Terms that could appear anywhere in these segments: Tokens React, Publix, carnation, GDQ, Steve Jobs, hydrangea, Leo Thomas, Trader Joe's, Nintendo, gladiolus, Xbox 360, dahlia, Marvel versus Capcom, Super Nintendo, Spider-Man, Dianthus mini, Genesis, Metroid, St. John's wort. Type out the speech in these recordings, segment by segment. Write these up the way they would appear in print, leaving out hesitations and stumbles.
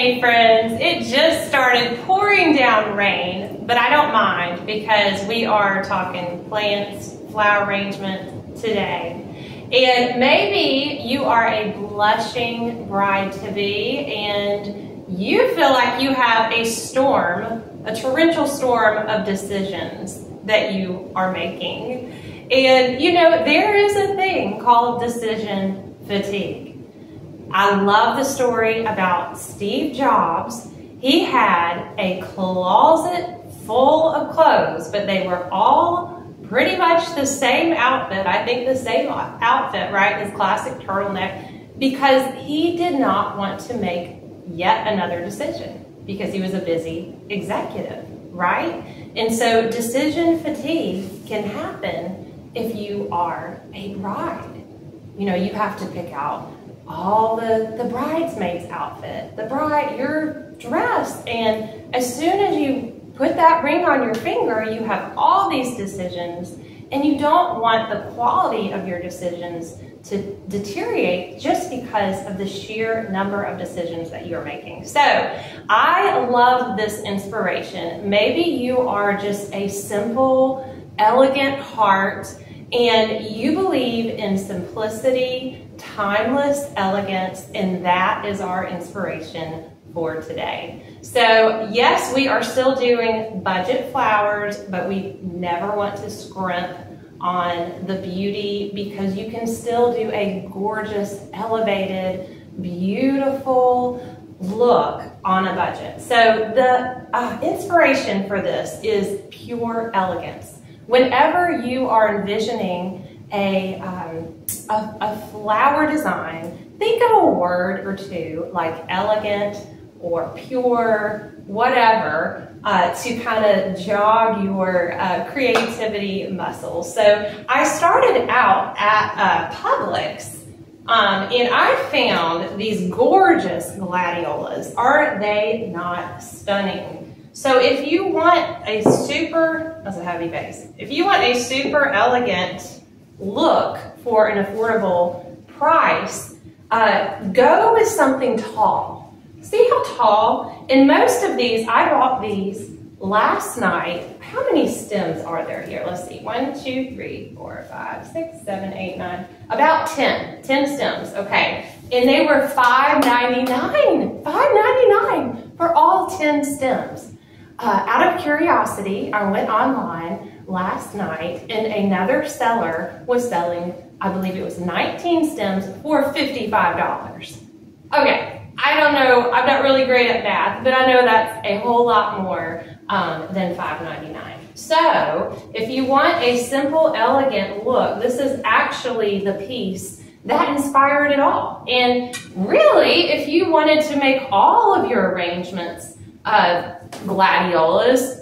Hey friends, it just started pouring down rain, but I don't mind because we are talking plants, flower arrangement today. And maybe you are a blushing bride to be and you feel like you have a storm, a torrential storm of decisions that you are making. And you know, there is a thing called decision fatigue. I love the story about Steve Jobs. He had a closet full of clothes, but they were all pretty much the same outfit. I think the same outfit, right? His classic turtleneck, because he did not want to make yet another decision because he was a busy executive, right? And so decision fatigue can happen if you are a bride. You know, you have to pick out all the bridesmaid's outfit, your dress, and as soon as you put that ring on your finger, you have all these decisions, and you don't want the quality of your decisions to deteriorate just because of the sheer number of decisions that you're making. So I love this inspiration. Maybe you are just a simple, elegant heart, and you believe in simplicity, timeless elegance, and that is our inspiration for today. So yes, we are still doing budget flowers, but we never want to scrimp on the beauty because you can still do a gorgeous, elevated, beautiful look on a budget. So the inspiration for this is pure elegance. Whenever you are envisioning a flower design, think of a word or two like elegant or pure, whatever, to kind of jog your creativity muscles. So I started out at Publix and I found these gorgeous gladiolus. Aren't they not stunning? So if you want a super, that's a heavy base, if you want a super elegant look for an affordable price, go with something tall. See how tall? In most of these, I bought these last night. How many stems are there here? Let's see, 1, 2, 3, 4, 5, 6, 7, 8, 9, about 10 stems, okay. And they were $5.99, $5.99 for all 10 stems. Out of curiosity, I went online last night and another seller was selling, I believe it was 19 stems for $55. Okay, I don't know, I'm not really great at math, but I know that's a whole lot more than $5.99. So if you want a simple, elegant look, this is actually the piece that inspired it all. And really, if you wanted to make all of your arrangements gladiolas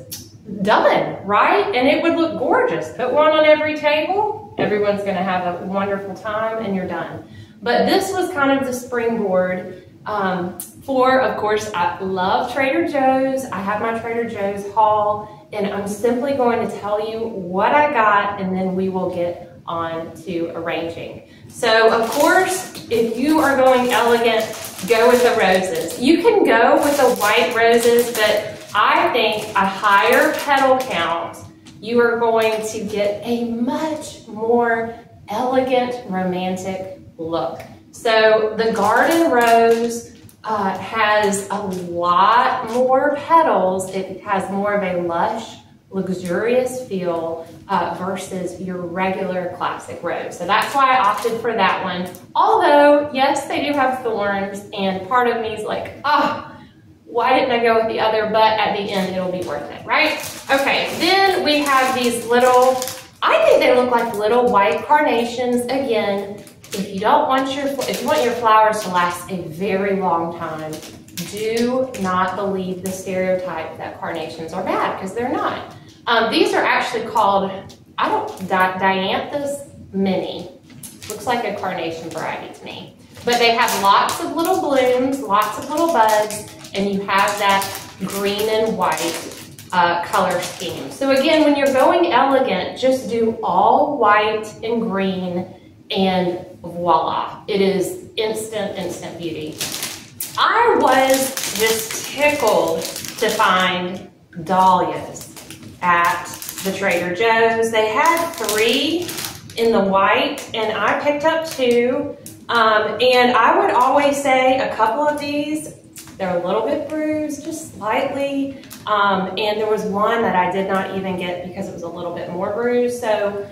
done, right? And it would look gorgeous. Put one on every table, everyone's gonna have a wonderful time and you're done. But this was kind of the springboard for, of course, I love Trader Joe's. I have my Trader Joe's haul and I'm simply going to tell you what I got and then we will get on to arranging. So of course, if you are going elegant, go with the roses. You can go with the white roses, but I think a higher petal count, you are going to get a much more elegant, romantic look. So the garden rose has a lot more petals. It has more of a lush, luxurious feel versus your regular classic rose. So that's why I opted for that one. Although, yes, they do have thorns and part of me is like, oh, why didn't I go with the other? But at the end, it'll be worth it, right? Okay, then we have these little, I think they look like little white carnations. Again, if you don't want your, if you want your flowers to last a very long time, do not believe the stereotype that carnations are bad, because they're not. These are actually called, I don't, Dianthus mini. Looks like a carnation variety to me. But they have lots of little blooms, lots of little buds, and you have that green and white color scheme. So again, when you're going elegant, just do all white and green, and voila. It is instant beauty. I was just tickled to find dahlias at the Trader Joe's. They had 3 in the white, and I picked up 2. And I would always say a couple of these, they're a little bit bruised, just slightly. And there was one that I did not even get because it was a little bit more bruised. So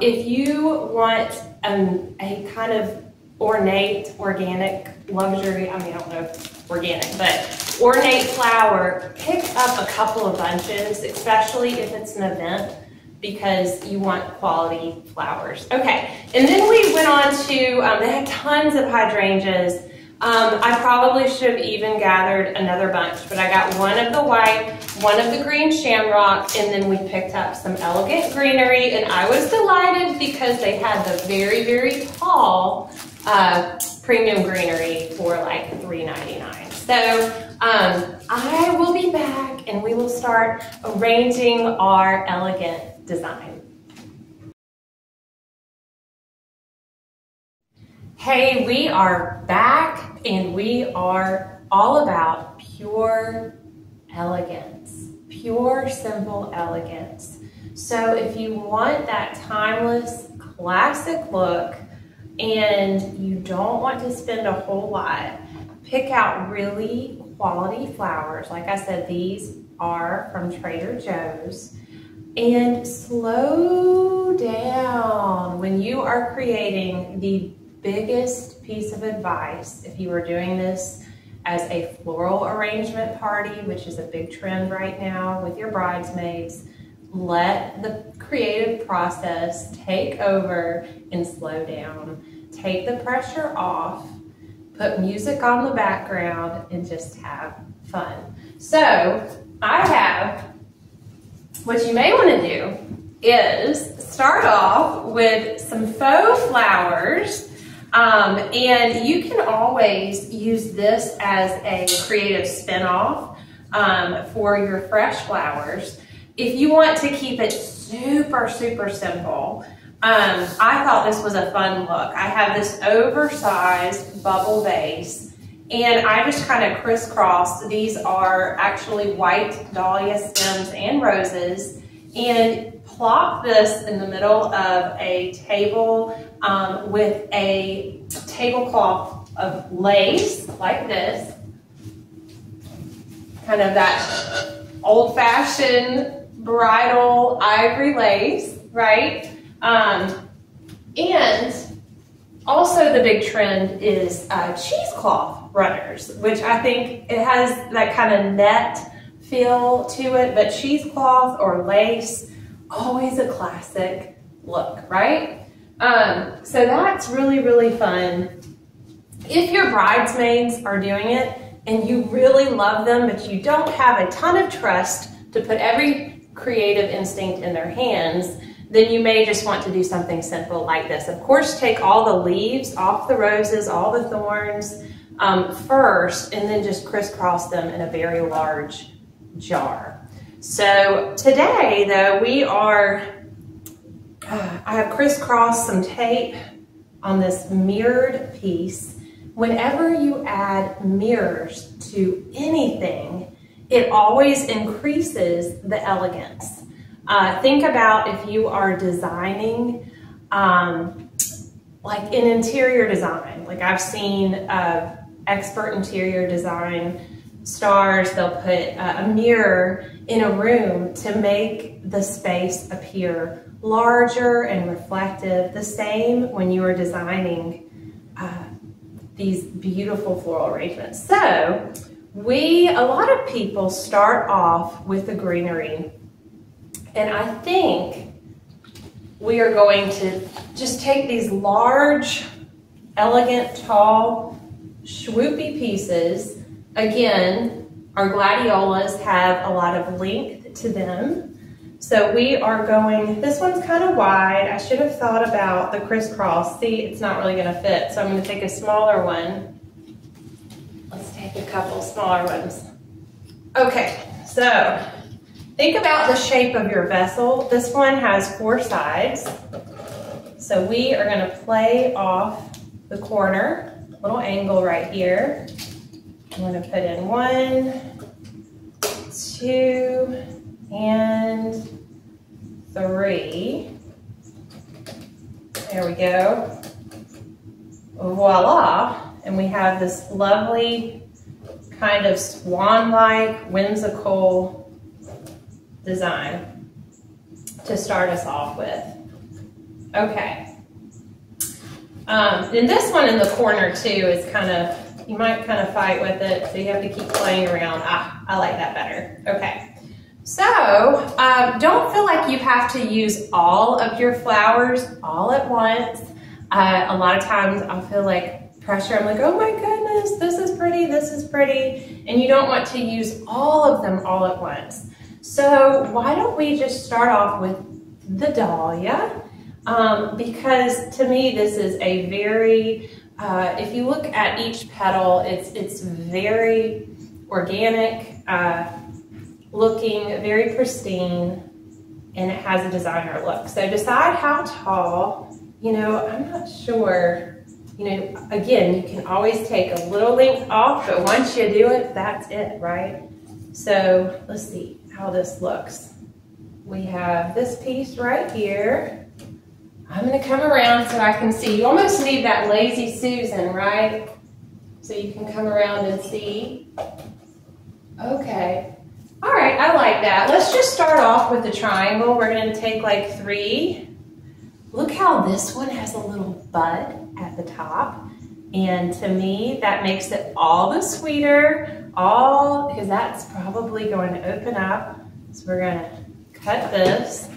if you want a kind of ornate, organic, luxury, I mean, I don't know if organic, but ornate flower, pick up a couple of bunches, especially if it's an event, because you want quality flowers. Okay, and then we went on to, they had tons of hydrangeas. I probably should have even gathered another bunch, but I got one of the white, one of the green shamrock, and then we picked up some elegant greenery, and I was delighted because they had the very, very tall premium greenery for like $3.99. So I will be back and we will start arranging our elegant design. Hey, we are back and we are all about pure elegance, pure simple elegance. So if you want that timeless classic look and you don't want to spend a whole lot, pick out really quality flowers. Like I said, these are from Trader Joe's. And slow down when you are creating. The biggest piece of advice, if you are doing this as a floral arrangement party, which is a big trend right now with your bridesmaids, let the creative process take over and slow down. Take the pressure off. Put music on the background and just have fun. So I have, what you may want to do is start off with some faux flowers. And you can always use this as a creative spin-off for your fresh flowers. If you want to keep it super, super simple, I thought this was a fun look. I have this oversized bubble vase and I just kind of crisscrossed. These are actually white dahlia stems and roses, and plop this in the middle of a table with a tablecloth of lace like this. Kind of that old-fashioned bridal ivory lace, right? And also the big trend is cheesecloth runners, which I think it has that kind of net feel to it, but cheesecloth or lace, always a classic look, right? So that's really, really fun. If your bridesmaids are doing it and you really love them, but you don't have a ton of trust to put every creative instinct in their hands, then you may just want to do something simple like this. Of course, take all the leaves off the roses, all the thorns first, and then just crisscross them in a very large jar. So today though, we are, I have crisscrossed some tape on this mirrored piece. Whenever you add mirrors to anything, it always increases the elegance. Think about if you are designing like an interior design. Like I've seen expert interior design stars, they'll put a mirror in a room to make the space appear larger and reflective. The same when you are designing these beautiful floral arrangements. So a lot of people start off with the greenery. And I think we are going to just take these large, elegant, tall, swoopy pieces. Again, our gladiolas have a lot of length to them. So we are going, this one's kind of wide. I should have thought about the crisscross. See, it's not really going to fit. So I'm going to take a smaller one. Let's take a couple smaller ones. Okay, so think about the shape of your vessel. This one has 4 sides. So we are going to play off the corner, little angle right here. I'm going to put in 1, 2, and 3. There we go. Voila. And we have this lovely kind of swan-like, whimsical design to start us off with. Okay. And this one in the corner too is kind of, you might kind of fight with it, so you have to keep playing around. Ah, I like that better. Okay. So don't feel like you have to use all of your flowers all at once. A lot of times I feel like pressure. I'm like, oh my goodness, this is pretty, this is pretty. And you don't want to use all of them all at once. So why don't we just start off with the dahlia? Because to me, this is a very, if you look at each petal, it's very organic. Looking very pristine, and it has a designer look. So decide how tall, you know, I'm not sure, you know, again, you can always take a little length off, but once you do it, that's it, right? So let's see how this looks. We have this piece right here. I'm gonna come around so I can see. You almost need that lazy Susan, right? So you can come around and see. Okay. All right, I like that. Let's just start off with the triangle. We're going to take like 3. Look how this one has a little bud at the top. And to me, that makes it all the sweeter, all, because that's probably going to open up. So we're going to cut this,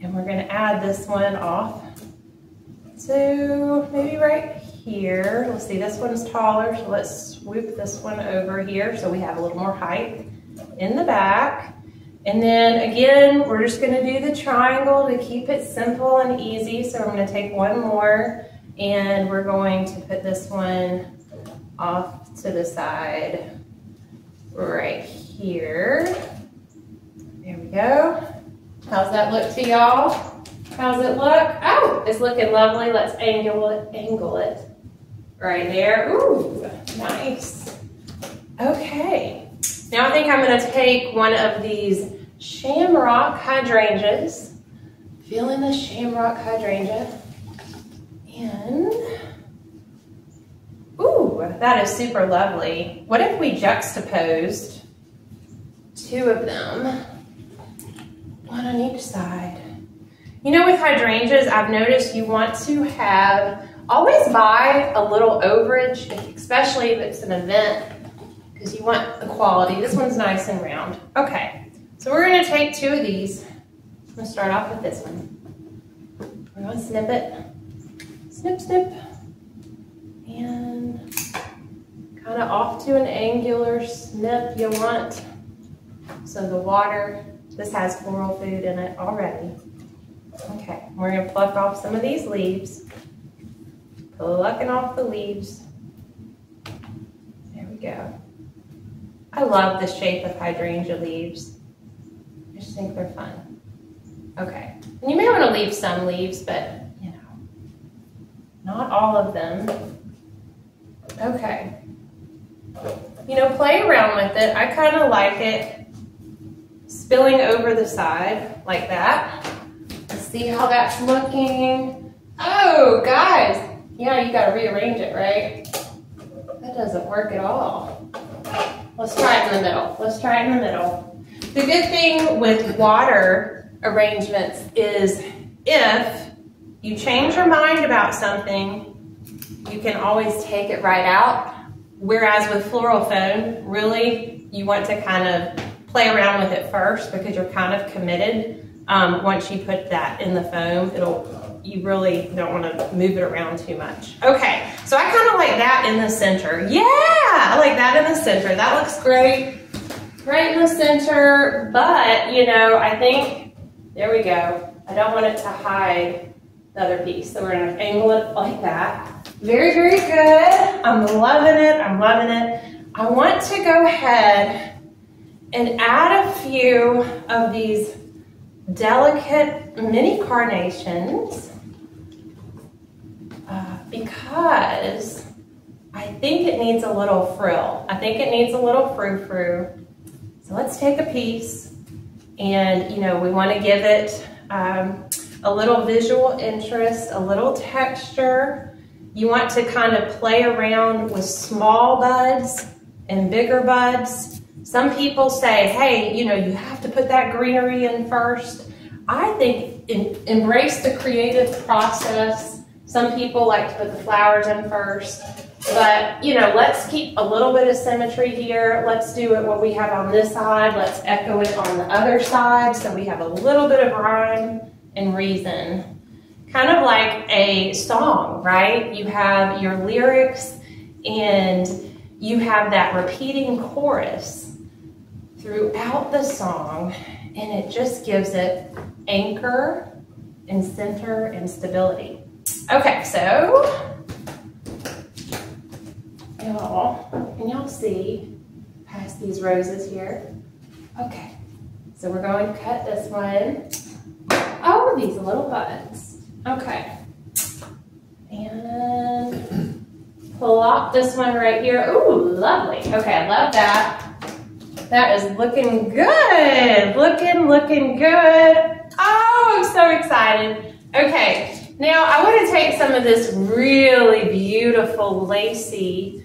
and we're going to add this one off. So maybe right here. Let's see, this one's taller, so let's swoop this one over here so we have a little more height in the back. And then again, we're just going to do the triangle to keep it simple and easy. So I'm going to take one more, and we're going to put this one off to the side right here. There we go. How's that look to y'all? How's it look? Oh, it's looking lovely. Let's angle it right there. Ooh, nice. Okay. Now I think I'm going to take one of these shamrock hydrangeas, feeling the shamrock hydrangea, and ooh, that is super lovely. What if we juxtaposed 2 of them, one on each side? You know, with hydrangeas, I've noticed you want to have, always buy a little overage, especially if it's an event, because you want the quality. This one's nice and round. Okay, so we're going to take 2 of these. I'm going to start off with this one. We're going to snip it. Snip, snip. And kind of off to an angular snip you want. So the water, this has floral food in it already. Okay, we're going to pluck off some of these leaves. Plucking off the leaves. There we go. I love the shape of hydrangea leaves. I just think they're fun. Okay, and you may want to leave some leaves, but you know, not all of them. Okay, you know, play around with it. I kind of like it spilling over the side like that. Let's see how that's looking. Oh, guys, yeah, you got to rearrange it, right? That doesn't work at all. Let's try it in the middle. Let's try it in the middle. The good thing with water arrangements is if you change your mind about something, you can always take it right out. Whereas with floral foam, really, you want to kind of play around with it first because you're kind of committed. Once you put that in the foam, you really don't want to move it around too much. Okay, so I kind of like that in the center. Yeah, I like that in the center. That looks great, right in the center. But, you know, I think, there we go. I don't want it to hide the other piece. So we're going to angle it like that. Very, very good. I'm loving it. I'm loving it. I want to go ahead and add a few of these delicate mini carnations because I think it needs a little frill. I think it needs a little frou-frou. So let's take a piece, and you know, we want to give it a little visual interest, a little texture. You want to kind of play around with small buds and bigger buds. Some people say, hey, you know, you have to put that greenery in first. I think embrace the creative process. Some people like to put the flowers in first, but you know, let's keep a little bit of symmetry here. Let's do it what we have on this side. Let's echo it on the other side so we have a little bit of rhyme and reason. Kind of like a song, right? You have your lyrics and you have that repeating chorus throughout the song, and it just gives it anchor and center and stability. Okay, so y'all see past these roses here? Okay, so we're going to cut this one. Oh, these little buds. Okay, and plop this one right here. Ooh, lovely. Okay, I love that. That is looking good. Looking good. Oh, I'm so excited. Okay, now I want to take some of this really beautiful lacy.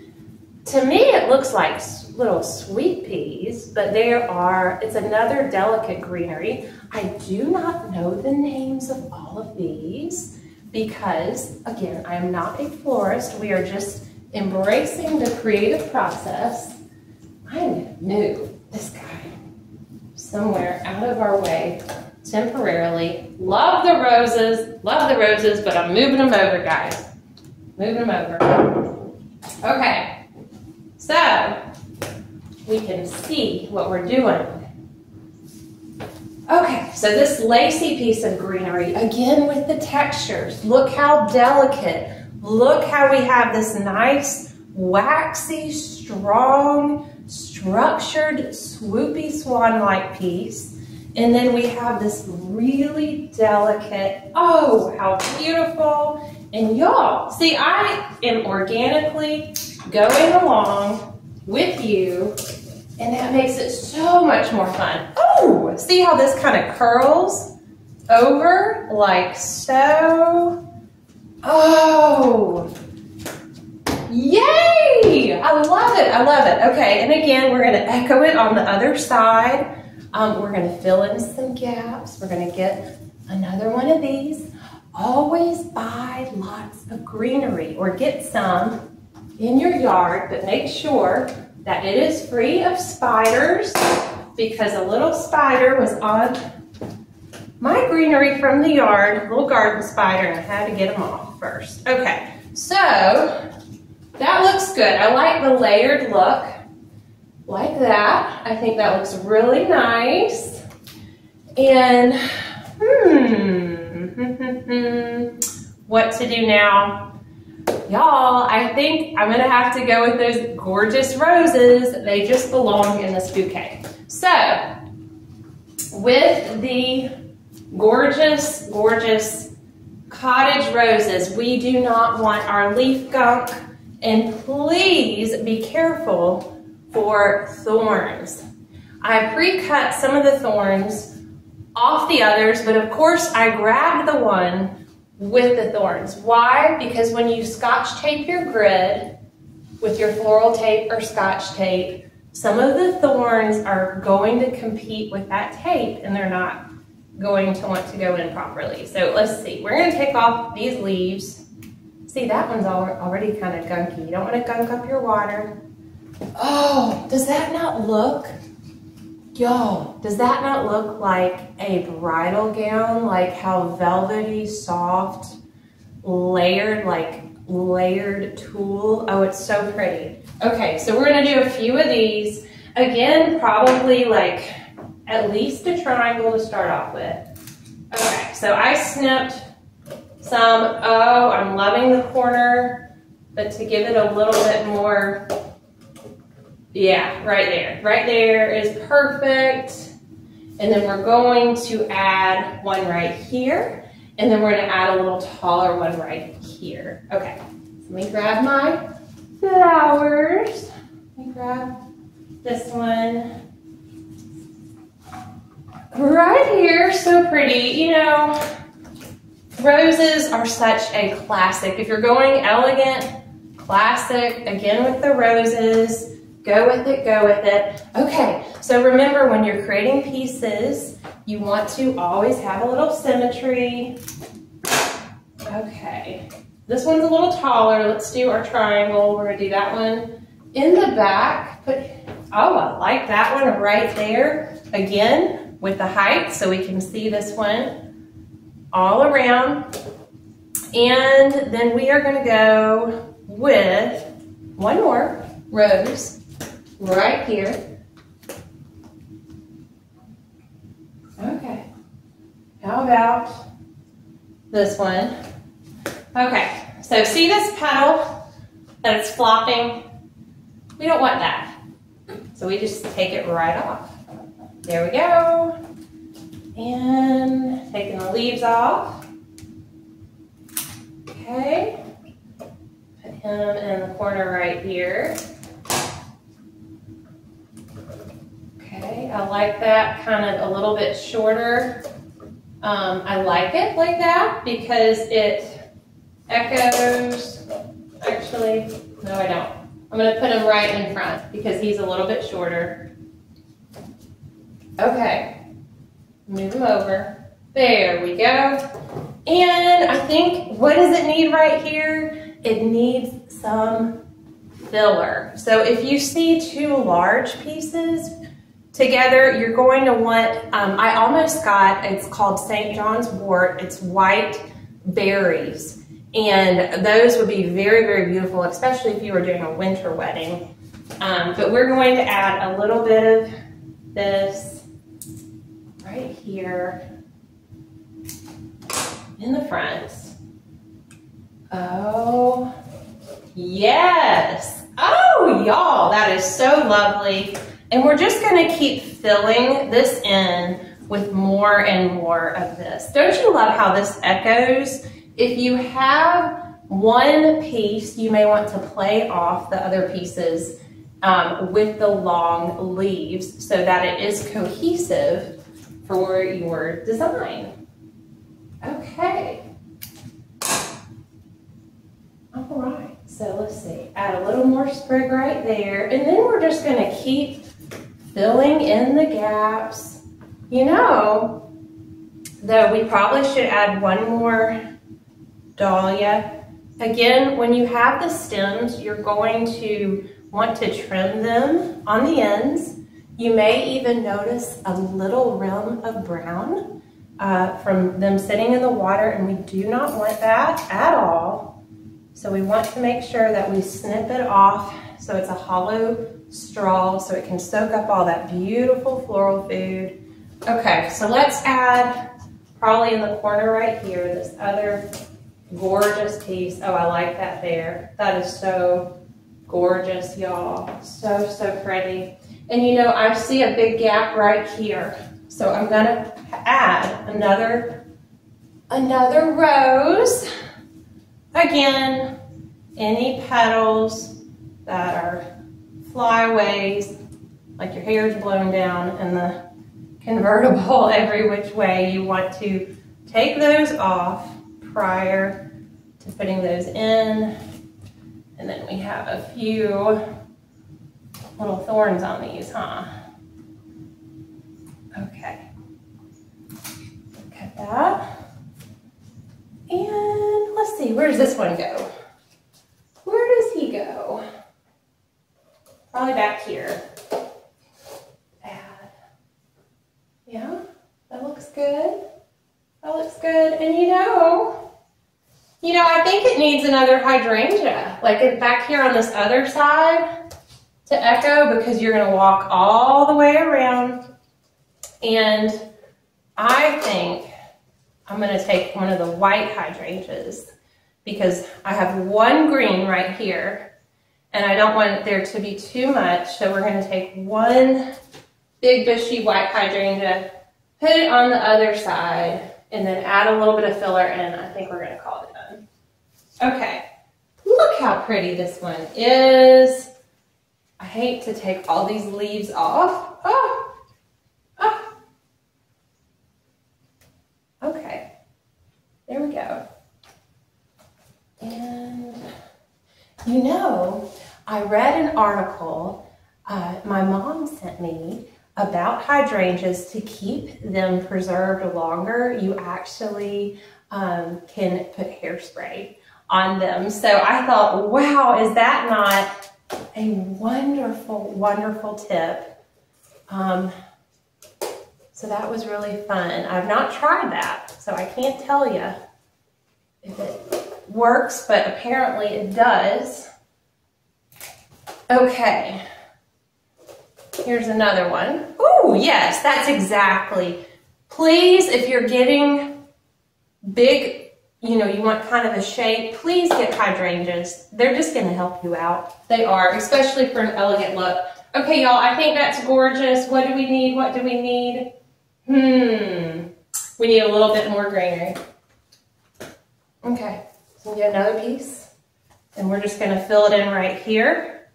To me, it looks like little sweet peas, but it's another delicate greenery. I do not know the names of all of these because, again, I am not a florist. We are just embracing the creative process. I am going to move this guy somewhere out of our way temporarily. Love the roses, but I'm moving them over, guys. Moving them over. Okay. So we can see what we're doing. Okay, so this lacy piece of greenery, again with the textures, look how delicate. Look how we have this nice, waxy, strong, structured, swoopy swan-like piece. And then we have this really delicate, oh, how beautiful. And y'all, see, I am organically going along with you, and that makes it so much more fun. Oh, see how this kind of curls over like so? Oh, yay! I love it, I love it. Okay, and again, we're gonna echo it on the other side. We're gonna fill in some gaps. We're gonna get another one of these. Always buy lots of greenery, or get some in your yard, but make sure that it is free of spiders, because a little spider was on my greenery from the yard, a little garden spider, and I had to get them off first. Okay, so that looks good. I like the layered look like that. I think that looks really nice. And what to do now? Y'all, I think I'm gonna have to go with those gorgeous roses. They just belong in this bouquet. So, with the gorgeous, gorgeous cottage roses, we do not want our leaf gunk, and please be careful for thorns. I pre-cut some of the thorns off the others, but of course I grabbed the one with the thorns. Why? Because when you scotch tape your grid with your floral tape or scotch tape, some of the thorns are going to compete with that tape, and they're not going to want to go in properly. So let's see, we're gonna take off these leaves. See, that one's already kind of gunky. You don't wanna gunk up your water. Oh, does that not look, y'all, does that not look like a bridal gown? Like how velvety, soft, layered, like layered tulle. Oh, it's so pretty. Okay, so we're gonna do a few of these. Again, probably like at least a triangle to start off with. Okay, so I snipped some, oh, I'm loving the corner, but to give it a little bit more. Yeah, right there is perfect. And then we're going to add one right here, and then we're gonna add a little taller one right here. Okay, so let me grab my flowers. Let me grab this one. Right here, so pretty. You know, roses are such a classic. If you're going elegant, classic, again with the roses, go with it, go with it. Okay, so remember when you're creating pieces, you want to always have a little symmetry. Okay, this one's a little taller. Let's do our triangle. We're gonna do that one in the back. Put, oh, I like that one right there. Again, with the height, so we can see this one all around. And then we are gonna go with one more rose right here. Okay, how about this one? Okay, so see this petal that it's flopping? We don't want that. So we just take it right off. There we go. And taking the leaves off. Okay. Put him in the corner right here. Okay, I like that kind of a little bit shorter. I like it like that because it echoes. Actually, no, I don't. I'm going to put him right in front because he's a little bit shorter. Okay, move them over. There we go. And I think, what does it need right here? It needs some filler. So if you see two large pieces together, you're going to want, I almost got, it's called St. John's wort. It's white berries. And those would be very, very beautiful, especially if you were doing a winter wedding. But we're going to add a little bit of this right here in the front. Oh, yes. Oh, y'all, that is so lovely. And we're just gonna keep filling this in with more and more of this. Don't you love how this echoes? If you have one piece, you may want to play off the other pieces with the long leaves so that it is cohesive for your design. Okay. All right, so let's see. Add a little more sprig right there, and then we're just gonna keep filling in the gaps. You know, though we probably should add one more dahlia. Again, when you have the stems, you're going to want to trim them on the ends. You may even notice a little rim of brown from them sitting in the water, and we do not want that at all. So we want to make sure that we snip it off so it's a hollow straw so it can soak up all that beautiful floral food. Okay, so let's add probably in the corner right here this other gorgeous piece. Oh, I like that there. That is so gorgeous, y'all. So, so pretty. And you know, I see a big gap right here. So I'm gonna add another rose. Again, any petals that are flyaways, like your hair's blown down in the convertible every which way, you want to take those off prior to putting those in. And then we have a few little thorns on these, huh? Okay. Cut that. And let's see, where does this one go? Where does he go? Probably back here. Add. Yeah, that looks good. That looks good. And you know, I think it needs another hydrangea. Like back here on this other side, to echo, because you're gonna walk all the way around. And I think I'm gonna take one of the white hydrangeas because I have one green right here and I don't want there to be too much. So we're gonna take one big bushy white hydrangea, put it on the other side, and then add a little bit of filler in. I think we're gonna call it done. Okay, Look how pretty this one is. I hate to take all these leaves off. Oh, oh. Okay, there we go. And you know, I read an article my mom sent me about hydrangeas. To keep them preserved longer, you actually can put hairspray on them. So I thought, wow, is that not a wonderful, wonderful tip? So that was really fun. I've not tried that, so I can't tell you if it works, but apparently it does. Okay, here's another one. Oh, yes, that's exactly. Please, if you're getting big, you know, you want kind of a shape, please get hydrangeas. They're just gonna help you out. They are, especially for an elegant look. Okay, y'all, I think that's gorgeous. What do we need? What do we need? We need a little bit more greenery. Okay, so we get another piece, and we're just gonna fill it in right here,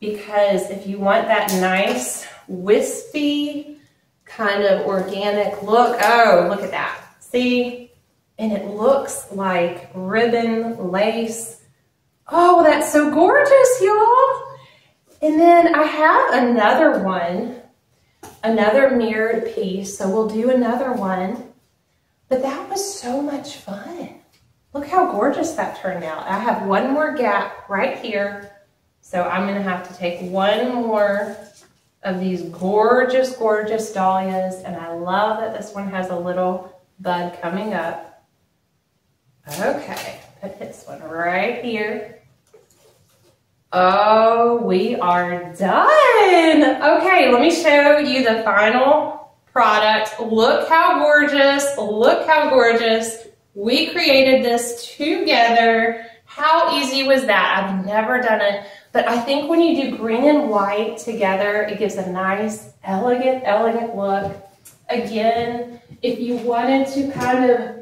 because if you want that nice, wispy, kind of organic look, oh, look at that. See? And it looks like ribbon, lace. Oh, that's so gorgeous, y'all. And then I have another one, another mirrored piece, so we'll do another one. But that was so much fun. Look how gorgeous that turned out. I have one more gap right here, so I'm gonna have to take one more of these gorgeous, gorgeous dahlias, and I love that this one has a little bud coming up. Okay, put this one right here. Oh, we are done. Okay, let me show you the final product. Look how gorgeous, look how gorgeous. We created this together. How easy was that? I've never done it, but I think when you do green and white together, it gives a nice, elegant, elegant look. Again, if you wanted to kind of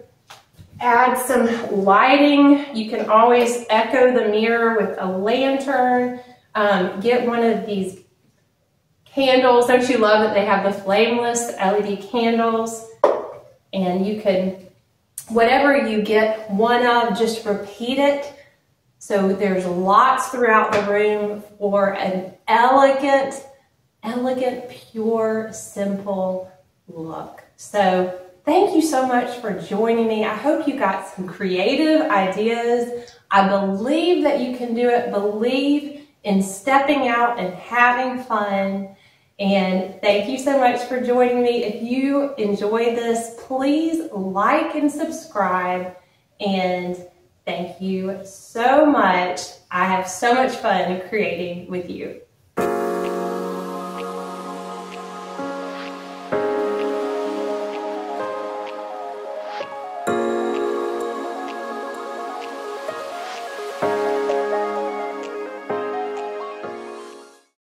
add some lighting, you can always echo the mirror with a lantern. Get one of these candles. Don't you love that they have the flameless LED candles? And you can, whatever you get one of, just repeat it. So there's lots throughout the room for an elegant, elegant, pure, simple look. So thank you so much for joining me. I hope you got some creative ideas. I believe that you can do it. Believe in stepping out and having fun. And thank you so much for joining me. If you enjoyed this, please like and subscribe. And thank you so much. I have so much fun creating with you.